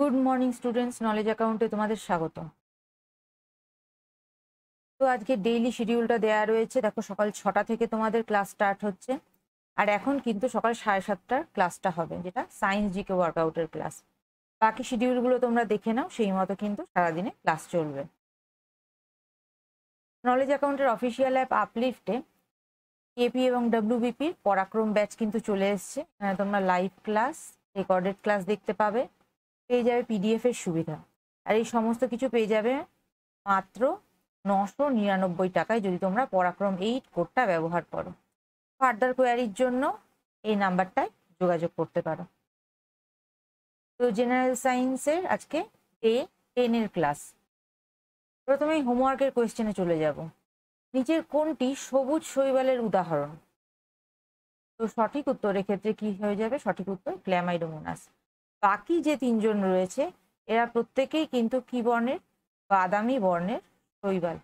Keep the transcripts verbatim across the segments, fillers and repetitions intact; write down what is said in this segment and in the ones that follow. Good morning students, knowledge অ্যাকাউন্টে তোমাদের স্বাগত। তো আজকে ডেইলি শিডিউলটা দেয়া রয়েছে। দেখো, সকাল ছটা থেকে তোমাদের ক্লাস স্টার্ট হচ্ছে, আর এখন কিন্তু সকাল সাড়ে সাতটার ক্লাসটা হবে, যেটা সায়েন্স জিকে ওয়ার্কআউটের ক্লাস। বাকি শিডিউলগুলো তোমরা দেখে নাও, সেই মতো কিন্তু সারাদিনে ক্লাস চলবে। নলেজ অ্যাকাউন্টের অফিসিয়াল অ্যাপ আপলিফটে কেপি এবং ডাব্লিউবিপির পরাক্রম ব্যাচ কিন্তু চলে এসছে। তোমরা লাইভ ক্লাস, রেকর্ডেড ক্লাস দেখতে পাবে, পেয়ে যাবে পিডিএফ এর সুবিধা, আর এই সমস্ত কিছু পেয়ে যাবে মাত্র নশো নিরানব্বই টাকায় যদি তোমরা পরাক্রম এইট কোডটা ব্যবহার করো। ফার্দার কোয়ারির জন্য এই নাম্বারটায় যোগাযোগ করতে পারো। তো জেনারেল সায়েন্সের আজকে ডে টেনের ক্লাস। প্রথমেই হোমওয়ার্কের কোয়েশ্চেনে চলে যাব। নিচের কোনটি সবুজ শৈবালের উদাহরণ? তো সঠিক উত্তরের ক্ষেত্রে কি হয়ে যাবে? সঠিক উত্তর ক্ল্যামাইডোমোনাস। বাকি যে তিনজন রয়েছে এরা প্রত্যেকেই কিন্তু কি বর্ণের? বাদামি বর্ণের শৈবাল।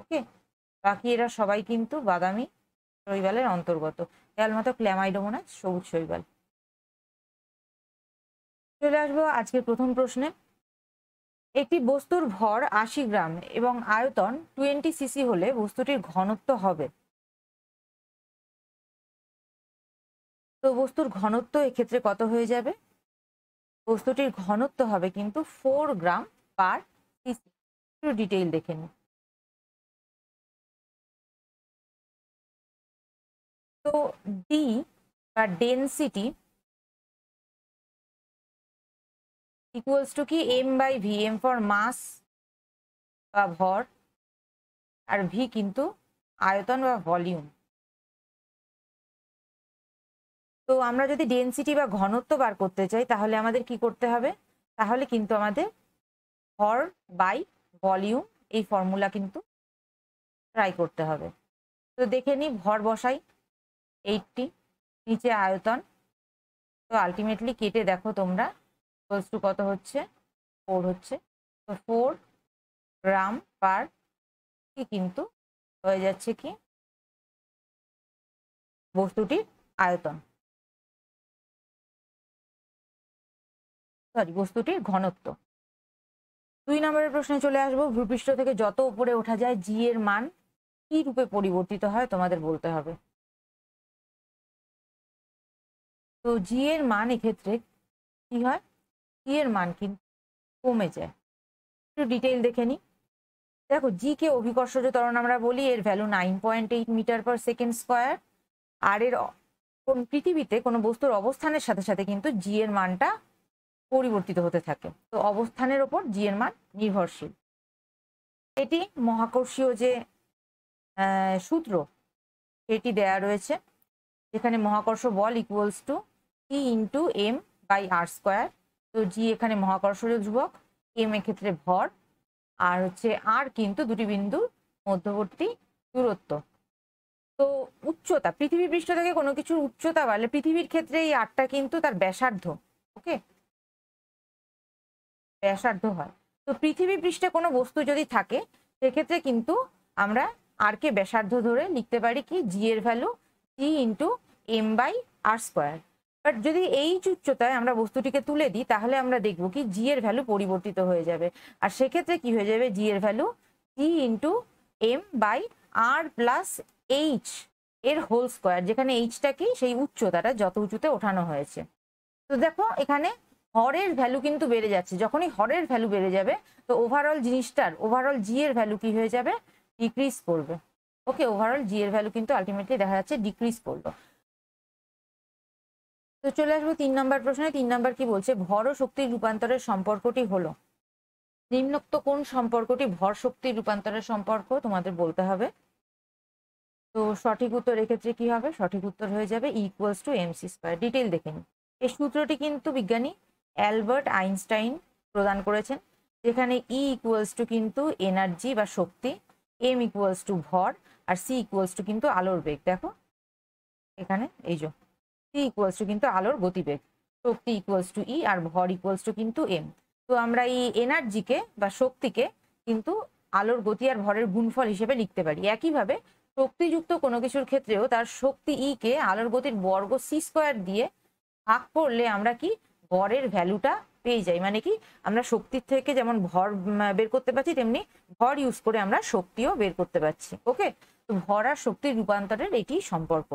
ওকে, বাকি এরা সবাই কিন্তু বাদামি শৈবালের অন্তর্গত। কেবলমাত্র ক্ল্যামাইডোমোনাস সবুজ শৈবাল। চলে আসবো আজকের প্রথম প্রশ্নে। একটি বস্তুর ভর আশি গ্রাম এবং আয়তন টোয়েন্টি সিসি হলে বস্তুটির ঘনত্ব হবে। তো বস্তুর ঘনত্ব এক্ষেত্রে কত হয়ে যাবে? বস্তুটির ঘনত্ব হবে কিন্তু ফোর গ্রাম পার সিসি। একটু ডিটেইল দেখে নিন। তো ডি বা ডেন্সিটি ইকুয়ালস টু কি? M by V. M for mass বা ভর, আর ভি কিন্তু আয়তন বা ভলিউম। তো আমরা যদি ডেন্সিটি বা ঘনত্ব বার করতে চাই তাহলে আমাদের কি করতে হবে? তাহলে কিন্তু আমাদের ভর বাই ভলিউম, এই ফর্মুলা কিন্তু ট্রাই করতে হবে। তো দেখে নিই, ভর বসাই এইটটি, নিচে আয়তন। তো আলটিমেটলি কেটে দেখো তোমরা বস্তু কত হচ্ছে? ফোর হচ্ছে। তো ফোর গ্রাম পার কি কিন্তু হয়ে যাচ্ছে কি বস্তুটির আয়তন, সরি বস্তুটির ঘনত্ব। দুই নম্বরের প্রশ্নে চলে আসবো। ভূপৃষ্ঠ থেকে যত উপরে ওঠা যায় জি এর মান কি রূপে পরিবর্তিত হয় তোমাদের বলতে হবে। তো জি এর মান এক্ষেত্রে কি হয়? জি এর মান কিন্তু কমে যায়। একটু ডিটেইল দেখে নিই। দেখো, জি কে অভিকর্ষজ ত্বরণ আমরা বলি। এর value nine point eight metre per second square. আর এর কোন পৃথিবীতে কোনো বস্তুর অবস্থানের সাথে সাথে কিন্তু জি এর মানটা পরিবর্তিত হতে থাকে। তো অবস্থানের ওপর জি এর মান নির্ভরশীল। এটি মহাকর্ষীয় যে সূত্র সেটি দেয়া রয়েছে, যেখানে মহাকর্ষ বল equals to T into M by R square. তো জি এখানে মহাকর্ষীয় ধ্রুবক, এম এক্ষেত্রে ভর, আর হচ্ছে আর কিন্তু দুটি বিন্দুর মধ্যবর্তী দূরত্ব। তো উচ্চতা, পৃথিবী পৃষ্ঠ থেকে কোনো কিছুর উচ্চতা বাড়লে পৃথিবীর ক্ষেত্রে এই আরটা কিন্তু তার ব্যাসার্ধ, ওকে ব্যাসার্ধ হয়। তো পৃথিবী পৃষ্ঠে কোনো বস্তু যদি থাকে সেক্ষেত্রে কিন্তু আমরা আর কে ব্যাসার্ধ ধরে লিখতে পারি কি? জি এর value G into M by R square. But যদি এই উচ্চতায় আমরা বস্তুটিকে তুলে দিই তাহলে আমরা দেখব কি জি এর ভ্যালু পরিবর্তিত হয়ে যাবে, আর সেক্ষেত্রে কি হয়ে যাবে? জি এর value G into M by R plus H এর হোল স্কোয়ার, যেখানে এইচটা কি? সেই উচ্চতাটা যত উঁচুতে ওঠানো হয়েছে। তো দেখো এখানে হরের ভ্যালু কিন্তু বেড়ে যাচ্ছে। যখনই হরের ভ্যালু বেড়ে যাবে তো ওভারঅল জিনিসটার ওভারঅল জি এর ভ্যালু কি হয়ে যাবে? ডিক্রিজ করবে। ওকে, ওভারঅল জি এর ভ্যালু কিন্তু আলটিমেটলি দেখা যাচ্ছে ডিক্রিজ করলো। তো চলে আসবো তিন নম্বর প্রশ্নে। তিন নম্বর কি বলছে? ভর ও শক্তির রূপান্তরের সম্পর্কটি হলো নিম্নোক্ত কোন সম্পর্কটি ভর শক্তির রূপান্তরের সম্পর্ক তোমাদের বলতে হবে। তো সঠিক উত্তর এক্ষেত্রে কি হবে? সঠিক উত্তর হয়ে যাবে equals to M C square. Detail দেখে নিন। এই সূত্রটি কিন্তু বিজ্ঞানী অ্যালবার্ট আইনস্টাইন প্রদান করেছেন, যেখানে ই ইকুয়ালস টু কিন্তু এনার্জি বা শক্তি, এম ইকুয়ালস টু ভর, আর সি ইকুয়ালস টু কিন্তু আলোর বেগ। দেখো এখানে এই যে সি ইকুয়ালস টু কিন্তু আলোর গতিবেগ, শক্তি ইকুয়ালস টু ই, আর ভর ইকুয়ালস টু কিন্তু এম। তো আমরা এই এনার্জিকে বা শক্তিকে কিন্তু আলোর গতি আর ভরের গুণফল হিসেবে লিখতে পারি। একইভাবে शक्तियुक्त कोनो किछुर क्षेत्रेও তার शक्ति ई के आलोर गतिर वर्ग सी स्क्वायर दिए भाग करले आमरा कि गড়ের ভ্যালুটা পেয়ে যাই। মানে কি আমরা শক্তির থেকে যেমন ভর বের করতে পারছি তেমনি ভর ইউজ করে আমরা শক্তিও বের করতে পারছি। ওকে, তো ভর আর শক্তির রূপান্তরের এটি সম্পর্ক।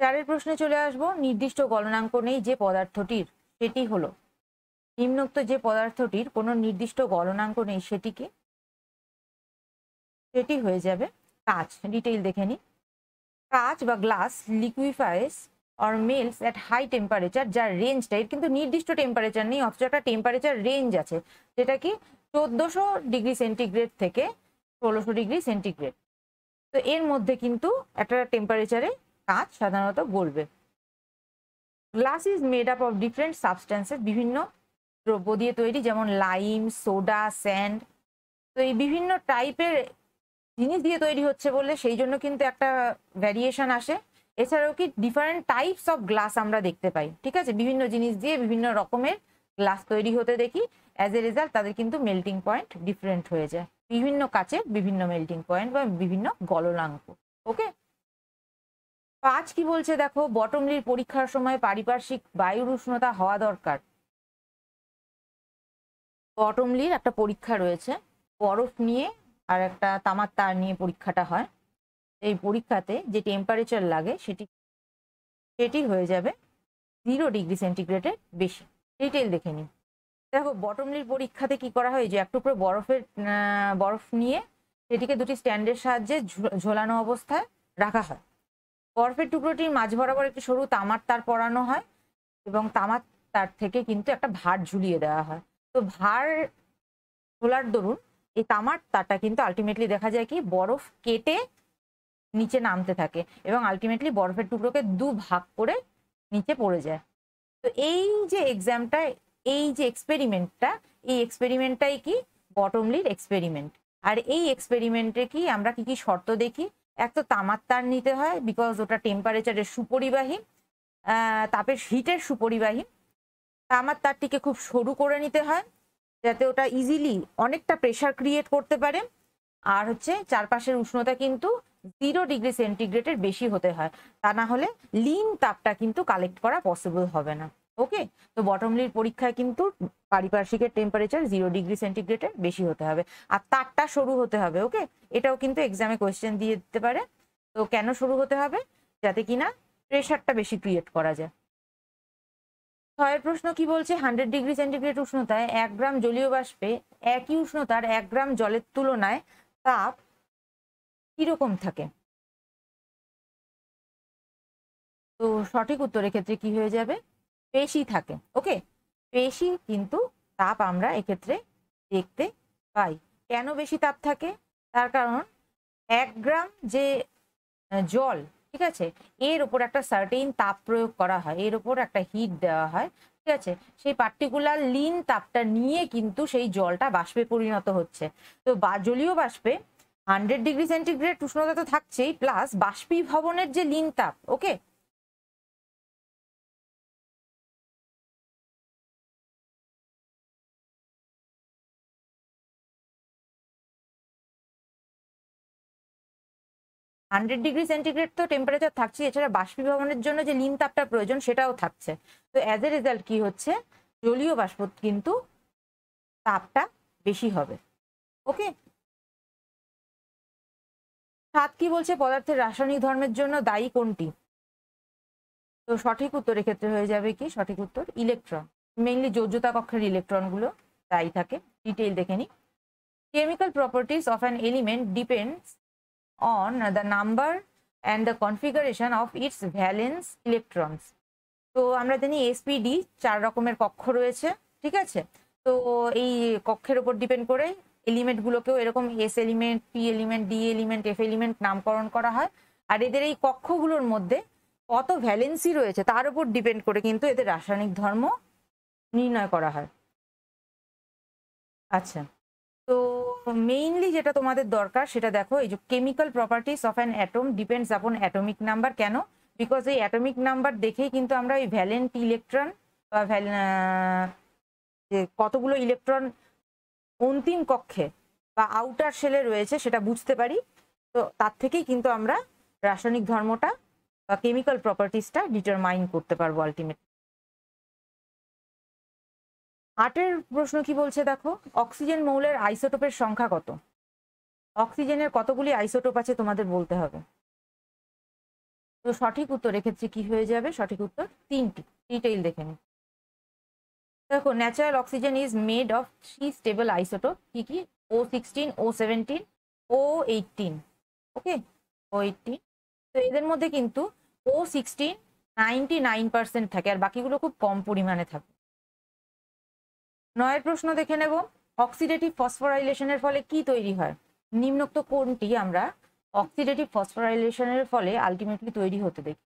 চারের প্রশ্নে চলে আসবো, নির্দিষ্ট গলনাঙ্ক নেই যে পদার্থটির সেটি হলো। নিম্নোক্ত যে পদার্থটির কোনো নির্দিষ্ট গলনাঙ্ক নেই সেটি কি? সেটি হয়ে যাবে কাঁচ। ডিটেইল দেখে নি। কাঁচ বা গ্লাস লিকুইফাইস और मेल्स एट हाई टेम्पारेचर, जार रेंज टाइप क्योंकि निर्दिष्ट टेम्पारेचर नहीं अथच एक टेम्पारेचर रेंज आछे जेटा कि चौदहशो डिग्री सेंटीग्रेड थेके षोलोशो डिग्री सेंटीग्रेड। तो एर मध्य किन्तु एकटा टेम्पारेचरे काँच साधारणत गलबे। Glass is made up of different substances, विभिन्न द्रव्य दिए तैरी जेमन लाइम सोडा सैंड। तो ये विभिन्न टाइपेर जिनिस दिए तैरी होच्छे बोले सेई जोन्नो किन्तु एकटा भ्यारिएशन आसे। এছাড়াও কি ডিফারেন্ট টাইপস অফ গ্লাস আমরা দেখতে পাই, ঠিক আছে, বিভিন্ন জিনিস দিয়ে বিভিন্ন রকমের গ্লাস তৈরি হতে দেখি। অ্যাজ এ রেজাল্ট তাদের কিন্তু মেল্টিং পয়েন্ট ডিফারেন্ট হয়ে যায়, বিভিন্ন কাচের বিভিন্ন মেল্টিং পয়েন্ট বা বিভিন্ন গলনাঙ্ক। ওকে, পাঁচ কি বলছে দেখো, বটমলির পরীক্ষার সময় পারিপার্শ্বিক বায়ুর উষ্ণতা হওয়া দরকার। বটমলির একটা পরীক্ষা রয়েছে, বরফ নিয়ে আর একটা তামার তার নিয়ে পরীক্ষাটা হয়। এই পরীক্ষাতে যে টেম্পারেচার লাগে সেটি সেটি হয়ে যাবে জিরো ডিগ্রি সেন্টিগ্রেডের বেশি। ডিটেল দেখে নিই। দেখো বটমলির পরীক্ষাতে কি করা হয়, যে এক টুকরো বরফের বরফ নিয়ে সেটিকে দুটি স্ট্যান্ডের সাহায্যে ঝোলানো অবস্থায় রাখা হয়। বরফের টুকরোটির মাঝ বরাবর একটি সরু তামার তার পরানো হয় এবং তামার তার থেকে কিন্তু একটা ভার ঝুলিয়ে দেওয়া হয়। তো ভার ঝোলার দরুন এই তামার তারটা কিন্তু আলটিমেটলি দেখা যায় কি বরফ কেটে নিচে নামতে থাকে এবং আলটিমেটলি বরফের টুকরোকে দু ভাগ করে নিচে পড়ে যায়। তো এই যে এক্সামটা, এই যে এক্সপেরিমেন্টটা, এই এক্সপেরিমেন্টটাই কি বটমলির এক্সপেরিমেন্ট। আর এই এক্সপেরিমেন্টে কি আমরা কি কি শর্ত দেখি, এক তো তামার তার নিতে হয় বিকজ ওটা টেম্পারেচারের সুপরিবাহী, তাপের হিটের সুপরিবাহী। তামার তারটিকে খুব সরু করে নিতে হয় যাতে ওটা ইজিলি অনেকটা প্রেশার ক্রিয়েট করতে পারে। আর হচ্ছে চারপাশের উষ্ণতা কিন্তু জিরো ডিগ্রি সেন্টিগ্রেডের বেশি হতে হয়, তা না হলে লিন তাপটা কিন্তু কালেক্ট করা পসিবল হবে না। ওকে, তো বটমলির পরীক্ষায় কিন্তু পারিপার্শ্বিকের টেম্পারেচার জিরো ডিগ্রি সেন্টিগ্রেডের বেশি হতে হবে আর তারটা সরু হতে হবে। ওকে, এটাও কিন্তু এক্সামে কোয়েশ্চেন দিয়ে দিতে পারে। তো কেন সরু হতে হবে, যাতে কিনা প্রেশারটা বেশি ক্রিয়েট করা যায়। ছয়ের প্রশ্ন কি বলছে, হান্ড্রেড ডিগ্রি সেন্টিগ্রেড উষ্ণতায় এক গ্রাম জলীয় বাষ্পে একই উষ্ণতার এক গ্রাম জলের তুলনায় তাপ কিরকম থাকে। তো সঠিক উত্তরের ক্ষেত্রে কি হয়ে যাবে, বেশি থাকে। ওকে, বেশি কিন্তু তাপ আমরা এক্ষেত্রে দেখতে পাই। কেন বেশি তাপ থাকে, তার কারণ এক গ্রাম যে জল, ঠিক আছে, এর ওপর একটা সার্টেইন তাপ প্রয়োগ করা হয়, এর ওপর একটা হিট দেওয়া হয়, ঠিক আছে, সেই পার্টিকুলার লিন তাপটা নিয়ে কিন্তু সেই জলটা বাষ্পে পরিণত হচ্ছে। তো জলীয় বাষ্পে হান্ড্রেড ডিগ্রি সেন্টিগ্রেড উষ্ণতা তো থাকছেই প্লাস বাষ্পীভবনের যে লিন তাপ, ওকে, হান্ড্রেড ডিগ্রি সেন্টিগ্রেড তো টেম্পারেচার থাকছে, এছাড়া বাষ্পীভবনের জন্য যে লিন তাপটা প্রয়োজন সেটাও থাকছে। তো অ্যাজ এ রেজাল্ট কি হচ্ছে, জলীয় বাষ্প কিন্তু তাপটা বেশি হবে। ওকে, সাত কি বলছে, পদার্থের রাসায়নিক ধর্মের জন্য দায়ী কোনটি। তো সঠিক উত্তরের ক্ষেত্রে হয়ে যাবে কি, সঠিক উত্তর ইলেকট্রন। মেইনলি যোজ্যতা কক্ষের ইলেকট্রনগুলো দায়ী থাকে। ডিটেইল দেখে নি। Chemical properties of an element depends on the number and the configuration of its valence electrons. তো আমরা জানি এসপিডি চার রকমের কক্ষ রয়েছে, ঠিক আছে। তো এই কক্ষের ওপর ডিপেন্ড করে এলিমেন্টগুলোকেও এরকম S element, P element, D element, F element নামকরণ করা হয়। আর এদের এই কক্ষগুলোর মধ্যে কত ভ্যালেন্সি রয়েছে তার উপর ডিপেন্ড করে কিন্তু এদের রাসায়নিক ধর্ম নির্ণয় করা হয়। আচ্ছা, তো মেইনলি যেটা তোমাদের দরকার সেটা দেখো, এই যে chemical properties of an atom depends upon atomic number. কেন, বিকজ এই অ্যাটমিক নাম্বার দেখেই কিন্তু আমরা এই ভ্যালেন্ট ইলেকট্রন বা যে কতগুলো ইলেকট্রন অন্তিম কক্ষে বা আউটার শেলে রয়েছে সেটা বুঝতে পারি। तो तार थेकेई किन्तु आमरा रासायनिक धर्मटा बा केमिकल प्रपार्टीजटा डिटारमाइन करते पारबो आल्टिमेटली। आठের प्रश्न कि बोलছে देखो, অক্সিজেন মৌলের আইসোটোপের সংখ্যা কত? অক্সিজেনের কতগুলি আইসোটোপ আছে তোমাদের বলতে হবে। তো সঠিক উত্তর এক্ষেত্রে কি হয়ে যাবে? সঠিক উত্তর তিনটি। ডিটেইল দেখে নিই। দেখো, natural oxygen is made of three stable isotope. কি কি? O sixteen, O seventeen, O eighteen। ওকে, O eighteen। তো এদের মধ্যে কিন্তু O sixteen ninety-nine percent থাকে, আর বাকিগুলো খুব কম পরিমাণে থাকে। নয়ের প্রশ্ন দেখে নেব, অক্সিডেটিভ ফসফোরাইলেশনের ফলে কি তৈরি হয়? নিম্নোক্ত কোনটি আমরা অক্সিডেটিভ ফসফোরাইলেশনের ফলে আলটিমেটলি তৈরি হতে দেখি?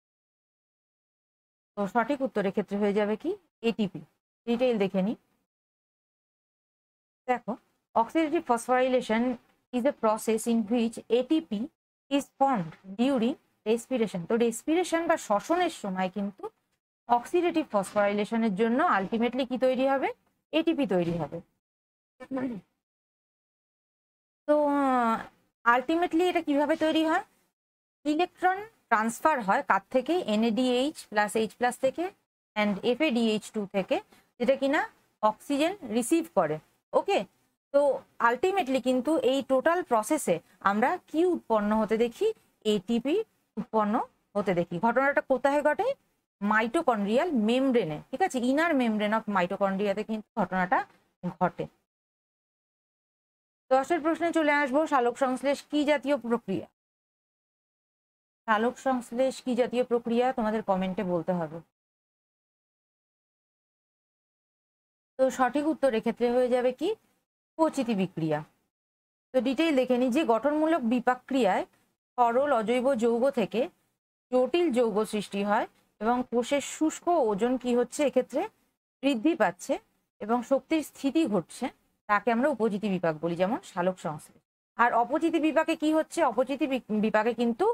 তো সঠিক উত্তরের ক্ষেত্রে হয়ে যাবে কি এটিপি। ডিটেইল দেখে নিই। দেখো, oxidative phosphorylation is a process in which ATP is formed during respiration. তো রেসপিরেশন বা শ্বসনের সময় কিন্তু অক্সিডেটিভ ফসফোরাইলেশনের জন্য আলটিমেটলি কি তৈরি হবে? এটিপি তৈরি হবে। তো আলটিমেটলি এটা কিভাবে তৈরি হয়? ইলেকট্রন ট্রান্সফার হয় কার থেকে? এনএডিএইচ প্লাস এইচ প্লাস থেকে অ্যান্ড এফএডিএইচ টু থেকে, যেটা কিনা অক্সিজেন রিসিভ করে। ওকে, তো আলটিমেটলি কিন্তু এই টোটাল প্রসেসে আমরা কি উৎপন্ন হতে দেখি? এটিপি উৎপন্ন হতে দেখি। ঘটনাটা কোথায় ঘটে? মাইটোকন্ড্রিয়াল মেমব্রেনে, ঠিক আছে, ইনার মেমব্রেন অফ মাইটোকন্ড্রিয়াতে কিন্তু ঘটনাটা ঘটে। দশের প্রশ্নে চলে আসবো, সালোক সংশ্লেষ কি জাতীয় প্রক্রিয়া? সালোক সংশ্লেষ কি জাতীয় প্রক্রিয়া তোমাদের কমেন্টে বলতে হবে। তো সঠিক উত্তর এক্ষেত্রে হয়ে যাবে কি কোচিতি বিক্রিয়া। তো ডিটেইল দেখে নিই, যে গঠনমূলক বিপাক ক্রিয়ায় সরল অজৈব যৌগ থেকে জটিল যৌগ সৃষ্টি হয় এবং কোষের শুষ্ক ওজন কি হচ্ছে এক্ষেত্রে বৃদ্ধি পাচ্ছে এবং শক্তির স্থিতি ঘটছে, তাকে আমরা উপজিতি বিপাক বলি, যেমন সালোক সংশ্লেষ। আর অপজিতি বিপাকে কি হচ্ছে? অপজিতি বিপাকে কিন্তু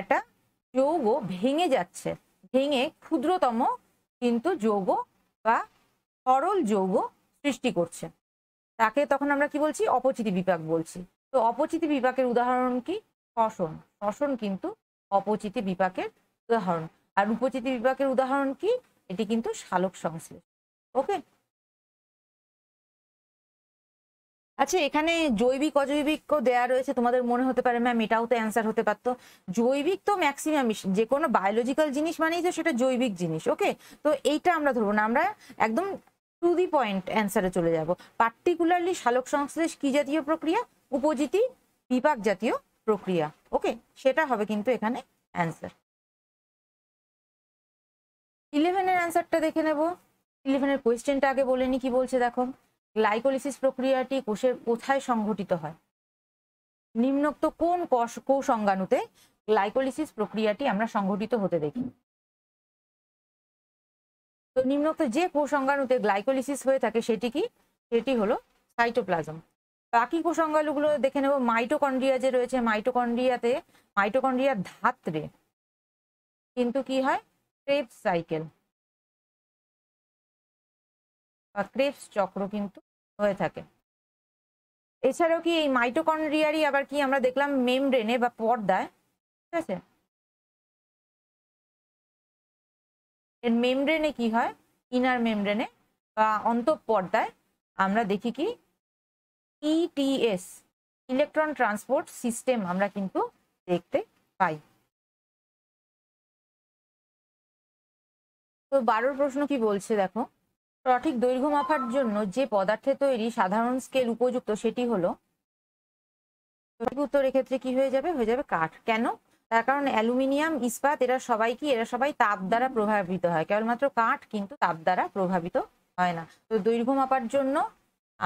একটা যৌগ ভেঙে যাচ্ছে, ভেঙে ক্ষুদ্রতম কিন্তু যৌগ বা সরল যৌগ সৃষ্টি করছে, তাকে তখন আমরা কি বলছি? অপচিতি বিপাক বলছি। তো অপচিতি বিপাকের উদাহরণ কি? শ্বসন। শ্বসন কিন্তু অপচিতি বিপাকের উদাহরণ। আর উপচিতি বিপাকের উদাহরণ কি? এটি কিন্তু সালোক সংশ্লেষ। ওকে, আচ্ছা, এখানে জৈবিক অজৈবিকও দেয়া রয়েছে, তোমাদের মনে হতে পারে ম্যাম এটাও তো অ্যান্সার হতে পারতো। জৈবিক তো ম্যাক্সিমাম যে কোনো বায়োলজিক্যাল জিনিস মানেই তো সেটা জৈবিক জিনিস। ওকে, তো এইটা আমরা ধরবো না, আমরা একদম টু দি পয়েন্ট অ্যান্সারে চলে যাব। পার্টিকুলারলি সালোক সংশ্লেষ কি জাতীয় প্রক্রিয়া? উপজিতি বিপাক জাতীয় প্রক্রিয়া। ওকে, সেটা হবে কিন্তু এখানে অ্যান্সার। ইলেভেনের অ্যান্সারটা দেখে নেব। ইলেভেনের কোয়েশ্চেনটা আগে বলে নি, কি বলছে দেখো, গ্লাইকোলিসিস প্রক্রিয়াটি কোষের কোথায় সংঘটিত হয়? নিম্নোক্ত কোন কোষ কোষ অঙ্গাণুতে গ্লাইকোলিসিস প্রক্রিয়াটি আমরা সংঘটিত হতে দেখি? তো নিম্নোক্ত যে কোষ অঙ্গাণুতে গ্লাইকোলিসিস হয়ে থাকে সেটি কি? সেটি হলো সাইটোপ্লাজম। বাকি কোষ অঙ্গাণুগুলো দেখে নেব। মাইটোকন্ড্রিয়া যে রয়েছে, মাইটোকন্ড্রিয়াতে মাইটোকন্ড্রিয়ার ধাত্রে কিন্তু কি হয়? ক্রেবস সাইকেল বা ক্রেবস চক্র কিন্তু হয়ে থাকে। এছাড়াও কি এই মাইটোকন্ড্রিয়ারই আবার কি আমরা দেখলাম মেমব্রেনে বা পর্দায়, ঠিক আছে, এর মেমব্রেনে কি হয়? ইনার মেমব্রেনে বা অন্তঃপর্দায় আমরা দেখি কি ইটিএস, ইলেকট্রন ট্রান্সপোর্ট সিস্টেম আমরা কিন্তু দেখতে পাই। তো বারোর প্রশ্ন কি বলছে দেখো, সঠিক দৈর্ঘ্য মাপার জন্য যে পদার্থে তৈরি সাধারণ স্কেল উপযুক্ত সেটি হলো? সঠিক উত্তর এক্ষেত্রে কি হয়ে যাবে? হয়ে যাবে কাঠ। কেন? তার কারণ অ্যালুমিনিয়াম, ইস্পাত এরা সবাই কি? এরা সবাই তাপ দ্বারা প্রভাবিত হয়, কেবলমাত্র কাঠ কিন্তু তাপ দ্বারা প্রভাবিত হয় না। তো দৈর্ঘ্য মাপার জন্য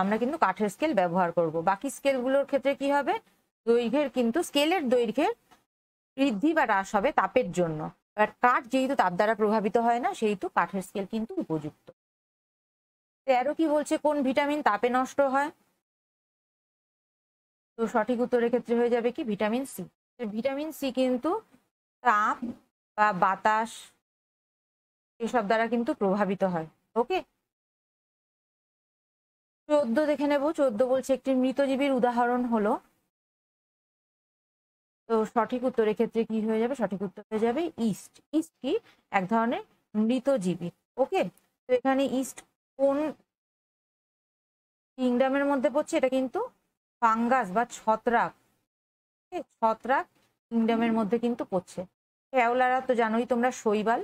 আমরা কিন্তু কাঠের স্কেল ব্যবহার করব। বাকি স্কেলগুলোর ক্ষেত্রে কি হবে? দৈর্ঘ্যের কিন্তু স্কেলের দৈর্ঘ্যের বৃদ্ধি বা হ্রাস হবে তাপের জন্য, বাট কাঠ যেহেতু তাপ দ্বারা প্রভাবিত হয় না সেহেতু কাঠের স্কেল কিন্তু উপযুক্ত। তেরো কি বলছে, কোন ভিটামিন তাপে নষ্ট হয়? তো সঠিক উত্তরের ক্ষেত্রে হয়ে যাবে কি ভিটামিন সি। ভিটামিন সি কিন্তু তাপ বা বাতাস এসব দ্বারা কিন্তু প্রভাবিত হয়। ওকে, চোদ্দ দেখে নেব। চোদ্দ বলছে একটি মৃতজীবীর উদাহরণ হলো? তো সঠিক উত্তরের ক্ষেত্রে কি হয়ে যাবে, সঠিক উত্তর হয়ে যাবে ইস্ট। ইস্ট কি এক ধরনের মৃতজীবী। ওকে, তো এখানে ইস্ট কোন কিংডমের মধ্যে পড়ছে? এটা কিন্তু ফাঙ্গাস বা ছত্রাক, ছত্রাক কিংডমের মধ্যে কিন্তু পড়ছে। শ্যাওলারা তো জানোই তোমরা শৈবাল।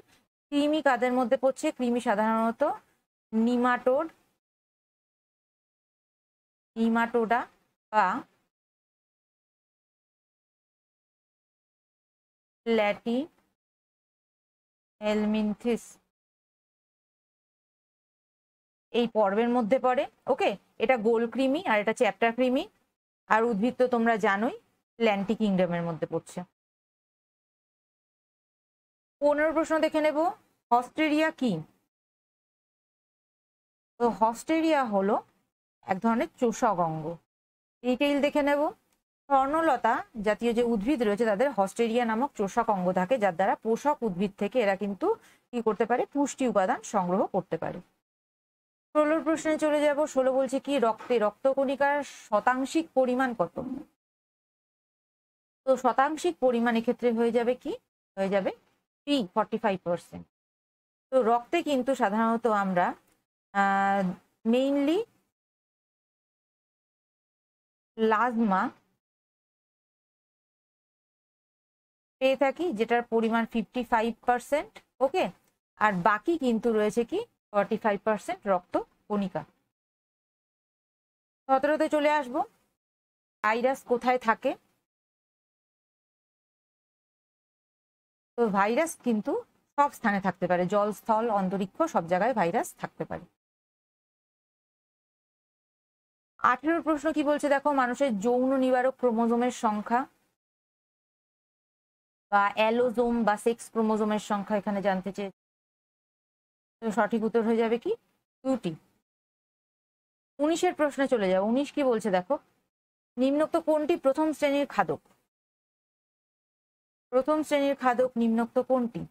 কৃমি কাদের মধ্যে পড়ছে? কৃমি সাধারণত নিমাটোড, নিমাটোডা বা ল্যাটি হেলমিনথিস এই পর্বের মধ্যে পড়ে। ওকে, এটা গোল কৃমি আর এটা চ্যাপ্টার কৃমি। আর উদ্ভিদ তো তোমরা জানোই ল্যান্টি কিংডমের মধ্যে পড়ছে। পনেরো প্রশ্ন দেখে নেব, হস্টেরিয়া কি? তো হস্টেরিয়া হলো এক ধরনের চোষক অঙ্গ। ডিটেইল দেখে নেব। স্বর্ণলতা জাতীয় যে উদ্ভিদ রয়েছে তাদের হস্টেরিয়া নামক চোষক অঙ্গ থাকে, যার দ্বারা পোষক উদ্ভিদ থেকে এরা কিন্তু কি করতে পারে, পুষ্টি উপাদান সংগ্রহ করতে পারে। ষোলোর প্রশ্নে চলে যাব। ষোলো বলছে কি, রক্তে রক্তকণিকার শতাংশিক পরিমাণ কত? তো শতাংশিক পরিমাণের ক্ষেত্রে হয়ে যাবে কি, হয়ে যাবে পি ফর্টি ফাইভ পার্সেন্ট। তো রক্তে কিন্তু সাধারণত আমরা মেইনলি প্লাজমা পেয়ে থাকি, যেটার পরিমাণ ফিফটি ফাইভ পার্সেন্ট। ওকে, আর বাকি কিন্তু রয়েছে কি ফর্টি ফাইভ পার্সেন্ট রক্ত কণিকা। সতেরোতে চলে আসবো, ভাইরাস কোথায় থাকে? তো ভাইরাস কিন্তু সব স্থানে থাকতে পারে, জল, স্থল, অন্তরিক্ষ সব জায়গায় ভাইরাস থাকতে পারে। আঠেরোর প্রশ্ন কি বলছে দেখো, মানুষের যৌন নিবারক ক্রোমোজোমের সংখ্যা বা অ্যালোজোম বা সেক্স ক্রোমোজোমের সংখ্যা এখানে জানতে চেয়েছে। তো সঠিক উত্তর হয়ে যাবে কি দুটি। উনিশের প্রশ্নে চলে যাও। উনিশ কি বলছে দেখো, নিম্নোক্ত কোনটি প্রথম শ্রেণীর খাদক? প্রথম শ্রেণীর খাদক নিম্নোক্ত কোনটি?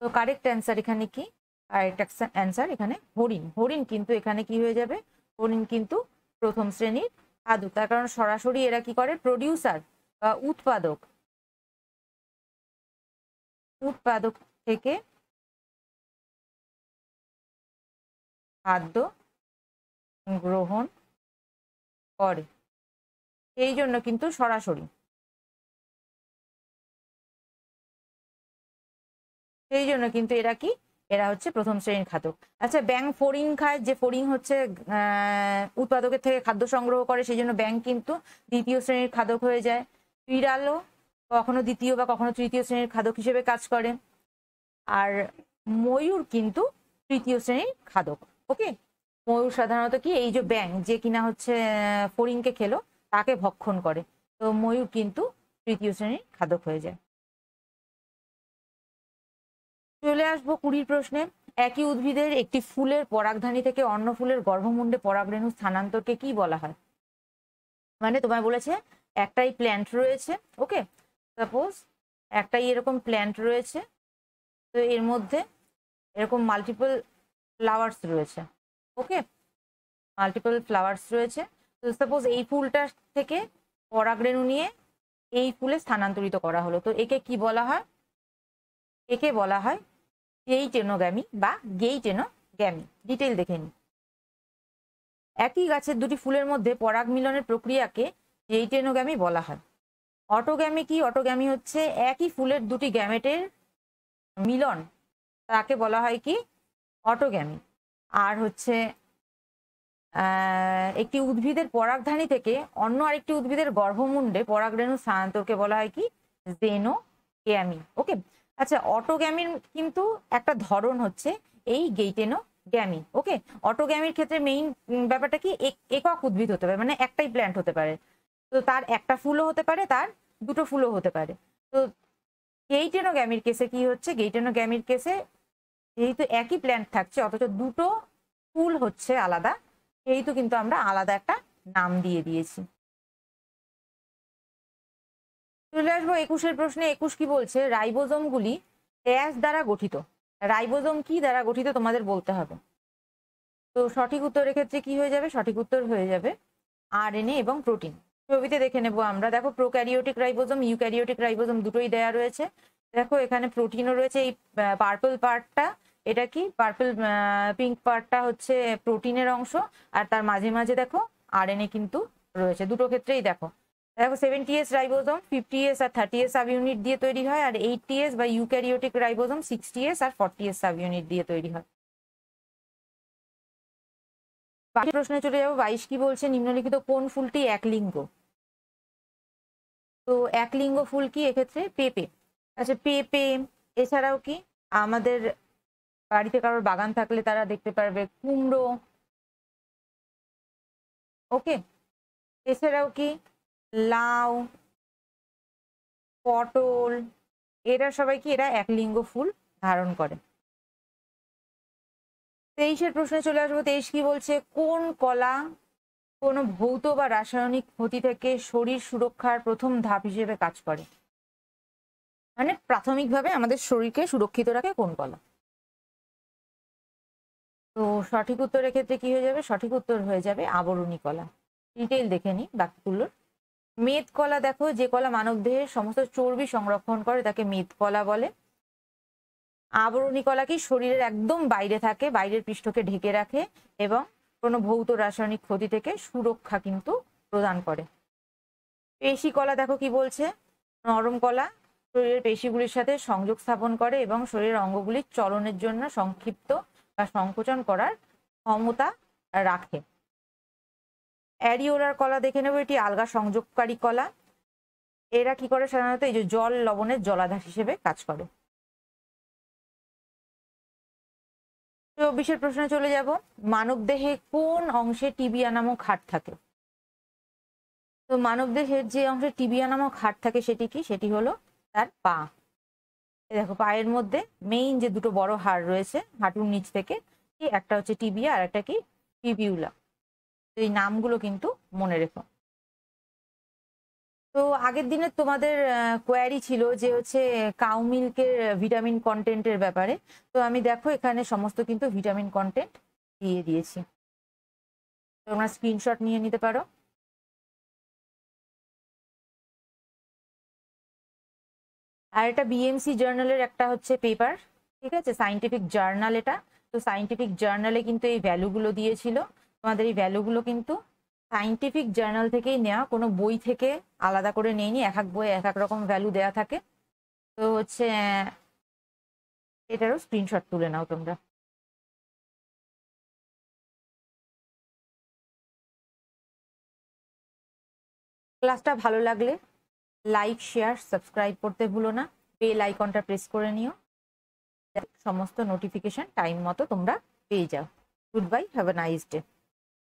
তো কারেক্ট অ্যান্সার এখানে কি, কারেক্ট অ্যান্সার এখানে হরিণ। হরিণ কিন্তু এখানে কি হয়ে যাবে, হরিণ কিন্তু প্রথম শ্রেণীর খাদক। তার কারণ সরাসরি এরা কি করে, প্রডিউসার বা উৎপাদক, উৎপাদক থেকে খাদ্য গ্রহণ করে, এই জন্য কিন্তু সরাসরি, সেই জন্য কিন্তু এরা কি, এরা হচ্ছে প্রথম শ্রেণীর খাদক। আচ্ছা, ব্যাঙ ফড়িং খায়, যে ফড়িং হচ্ছে উৎপাদকের থেকে খাদ্য সংগ্রহ করে, সেই জন্য ব্যাঙ কিন্তু দ্বিতীয় শ্রেণীর খাদক হয়ে যায়। বিড়ালও কখনো দ্বিতীয় বা কখনো তৃতীয় শ্রেণীর খাদক হিসেবে কাজ করে। আর ময়ূর কিন্তু তৃতীয় শ্রেণীর খাদক। ওকে, ময়ূর সাধারণত কি, এই যে ব্যাঙ যে কিনা হচ্ছে ফড়িংকে খেলো তাকে ভক্ষণ করে, তো ময়ূর কিন্তু তৃতীয় শ্রেণীর খাদক হয়ে যায়। চলে আসবো কুড়ির প্রশ্নে। একই উদ্ভিদের একটি ফুলের পরাগধানী থেকে অন্য ফুলের গর্ভমুণ্ডে পরাগরেণু স্থানান্তরকে কি বলা হয়? মানে তোমায় বলেছে একটাই প্ল্যান্ট রয়েছে, ওকে, সাপোজ একটাই এরকম প্ল্যান্ট রয়েছে, তো এর মধ্যে এরকম মাল্টিপল ফ্লাওয়ার্স রয়েছে, ওকে, মাল্টিপল ফ্লাওয়ার্স রয়েছে। তো সাপোজ এই ফুলটা থেকে পরাগরেণু নিয়ে এই ফুলে স্থানান্তরিত করা হলো, তো একে কি বলা হয়? একে বলা হয় গেইটেনোগ্যামি বা গেইটেনোগ্যামি। ডিটেইল দেখে নিই। একই গাছের দুটি ফুলের মধ্যে পরাগ মিলনের প্রক্রিয়াকে গেইটেনোগ্যামি বলা হয়। অটোগ্যামি কি? অটোগ্যামি হচ্ছে একই ফুলের দুটি গ্যামেটের মিলন, তাকে বলা হয় কি অটোগ্যামি। আর হচ্ছে একটি উদ্ভিদের পরাগধানী থেকে অন্য আরেকটি উদ্ভিদের গর্ভমুণ্ডে পরাগরেণু স্থানান্তরকে বলা হয় কি জেনোগ্যামি। ওকে, আচ্ছা, অটোগ্যামির কিন্তু একটা ধরন হচ্ছে এই গেইটেনোগ্যামি। ওকে, অটোগ্যামির ক্ষেত্রে মেইন ব্যাপারটা কি, একক উদ্ভিদ হতে পারে, মানে একটাই প্ল্যান্ট হতে পারে, তো তার একটা ফুলও হতে পারে, তার দুটো ফুলও হতে পারে। তো গেইটেনোগ্যামির কেসে কি হচ্ছে, গেইটেনোগ্যামির কেসে যেহেতু একই প্ল্যান্ট থাকছে অথচ দুটো ফুল হচ্ছে আলাদা, সেহেতু কিন্তু আমরা আলাদা একটা নাম দিয়ে দিয়েছি। চলে আসবো একুশের প্রশ্নে। একুশ কি বলছে, রাইবোজোমগুলি ড্যাশ দ্বারা গঠিত। রাইবোজোম কি দ্বারা গঠিত তোমাদের বলতে হবে। তো সঠিক উত্তরের ক্ষেত্রে কি হয়ে যাবে, সঠিক উত্তর হয়ে যাবে আর এন এ এবং প্রোটিন। ছবিতে দেখে নেব আমরা। দেখো প্রোক্যারিওটিক রাইবোজোম, ইউক্যারিওটিক রাইবোজোম দুটোই দেয়া রয়েছে। দেখো এখানে প্রোটিনও রয়েছে, এই পার্পল পার্টটা এটা কি, পার্পল পিঙ্ক পার্টটা হচ্ছে প্রোটিনের অংশ, আর তার মাঝে মাঝে দেখো আরএনএ কিন্তু রয়েছে। দুটো ক্ষেত্রেই দেখো দেখো seventy S ribosome fifty S আর থার্টি এস সাব ইউনিট দিয়ে তৈরি হয়, আর এইটটি এস বা ইউক্যারিওটিক রাইবোজোম সিক্সটি এস আর ফর্টি এস সাব ইউনিট দিয়ে তৈরি হয়। বাকি প্রশ্নে চলে যাবো। বাইশ কি বলছে, নিম্নলিখিত কোন ফুলটি একলিঙ্গ? তো একলিঙ্গ ফুল কি এক্ষেত্রে পেঁপে। আচ্ছা পেঁপে, এছাড়াও কি আমাদের বাড়িতে কারোর বাগান থাকলে তারা দেখতে পারবে কুমড়ো, ওকে, এছাড়াও কি লাউ, পটল, এরা সবাই কি এরা একলিঙ্গ ফুল ধারণ করে। তেইশের প্রশ্নে চলে আসবো। তেইশ কি বলছে, কোন কলা কোনো ভৌত বা রাসায়নিক ক্ষতি থেকে শরীর সুরক্ষার প্রথম ধাপ হিসেবে কাজ করে? মানে প্রাথমিকভাবে আমাদের শরীরকে সুরক্ষিত রাখে কোন কলা? তো সঠিক উত্তরের ক্ষেত্রে কি হয়ে যাবে, সঠিক উত্তর হয়ে যাবে আবরণী কলা। ডিটেইল দেখে নিই বাকিগুলোর। মেদ কলা দেখো, যে কলা মানবদেহের সমস্ত চর্বি সংরক্ষণ করে তাকে মেদ কলা বলে। আবরণী কলা কি শরীরের একদম বাইরে থাকে, বাইরের পৃষ্ঠকে ঢেকে রাখে এবং কোনো ভৌত রাসায়নিক ক্ষতি থেকে সুরক্ষা কিন্তু প্রদান করে। পেশি কলা দেখো কি বলছে, নরম কলা শরীরের পেশিগুলির সাথে সংযোগ স্থাপন করে এবং শরীরের অঙ্গগুলির চলনের জন্য সংক্ষিপ্ত বা সংকোচন করার ক্ষমতা রাখে। অ্যারিওলার কলা দেখে নেব, এটি আলগা সংযোগকারী কলা। এরা কি করে সাধারণত, এই যে জল লবণের জলাধার হিসেবে কাজ করে। চব্বিশের প্রশ্নে চলে যাব। মানব দেহে কোন অংশে টিবিয়া নামক হাড় থাকে? তো মানব দেহের যে অংশে টিবিয়া নামক হাড় থাকে সেটি কি, সেটি হলো তার পা। দেখো পায়ের মধ্যে মেইন যে দুটো বড় হাড় রয়েছে হাঁটুর নিচ থেকে, একটা হচ্ছে টিবিয়া আর একটা কি টিবিউলা। এই নামগুলো কিন্তু মনে রেখো। তো আগের দিনে তোমাদের কোয়ারি ছিল যে হচ্ছে কাউ মিল্কের ভিটামিন কন্টেন্টের ব্যাপারে, তো আমি দেখো এখানে সমস্ত কিন্তু ভিটামিন কন্টেন্ট দিয়ে দিয়েছি, তোমরা স্ক্রিনশট নিয়ে নিতে পারো। আর এটা বিএমসি জার্নালের একটা হচ্ছে পেপার, ঠিক আছে, সায়েন্টিফিক জার্নাল এটা। তো সায়েন্টিফিক জার্নালে কিন্তু এই ভ্যালুগুলো দিয়েছিল তোমাদের। এই ভ্যালুগুলো কিন্তু সায়েন্টিফিক জার্নাল থেকেই নেওয়া, কোনো বই থেকে আলাদা করে নেয়নি, এক এক বইয়ে এক এক রকম ভ্যালু দেওয়া থাকে। তো হচ্ছে এটারও স্ক্রিনশট তুলে নাও তোমরা। ক্লাসটা ভালো লাগলে লাইক, শেয়ার, সাবস্ক্রাইব করতে ভুলো না। বেল আইকনটা প্রেস করে নিও, সমস্ত নোটিফিকেশন টাইম মতো তোমরা পেয়ে যাও। Good bye, have a nice day.